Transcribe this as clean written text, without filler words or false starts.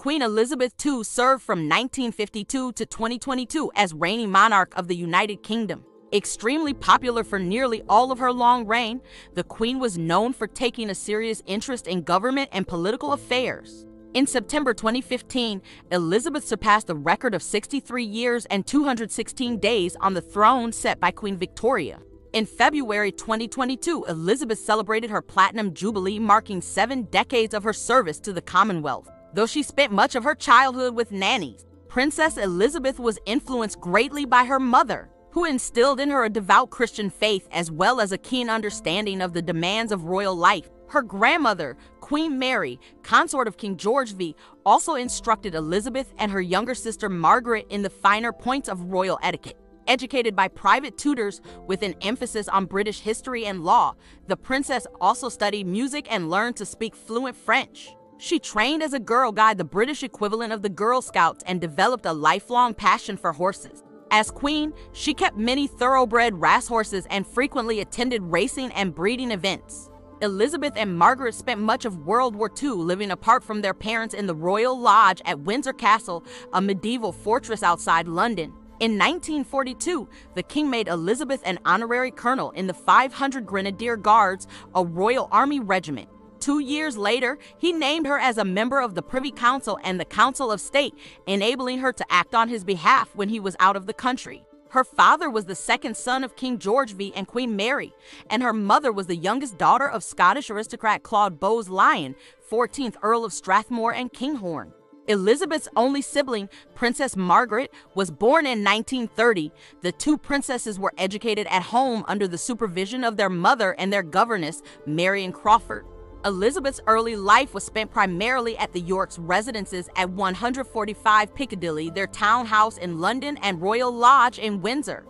Queen Elizabeth II served from 1952 to 2022 as reigning monarch of the United Kingdom. Extremely popular for nearly all of her long reign, the Queen was known for taking a serious interest in government and political affairs. In September 2015, Elizabeth surpassed a record of 63 years and 216 days on the throne set by Queen Victoria. In February 2022, Elizabeth celebrated her Platinum Jubilee, marking 7 decades of her service to the Commonwealth. Though she spent much of her childhood with nannies, Princess Elizabeth was influenced greatly by her mother, who instilled in her a devout Christian faith as well as a keen understanding of the demands of royal life. Her grandmother, Queen Mary, consort of King George V, also instructed Elizabeth and her younger sister Margaret in the finer points of royal etiquette. Educated by private tutors with an emphasis on British history and law, the princess also studied music and learned to speak fluent French. She trained as a Girl Guide, the British equivalent of the Girl Scouts, and developed a lifelong passion for horses. As queen, she kept many thoroughbred racehorses and frequently attended racing and breeding events. Elizabeth and Margaret spent much of World War II living apart from their parents in the Royal Lodge at Windsor Castle, a medieval fortress outside London. In 1942, the King made Elizabeth an honorary colonel in the 500 Grenadier Guards, a Royal Army regiment. 2 years later, he named her as a member of the Privy Council and the Council of State, enabling her to act on his behalf when he was out of the country. Her father was the second son of King George V and Queen Mary, and her mother was the youngest daughter of Scottish aristocrat Claude Bowes-Lyon, 14th Earl of Strathmore and Kinghorn. Elizabeth's only sibling, Princess Margaret, was born in 1930. The two princesses were educated at home under the supervision of their mother and their governess, Marion Crawford. Elizabeth's early life was spent primarily at the Yorks' residences at 145 Piccadilly, their townhouse in London, and Royal Lodge in Windsor.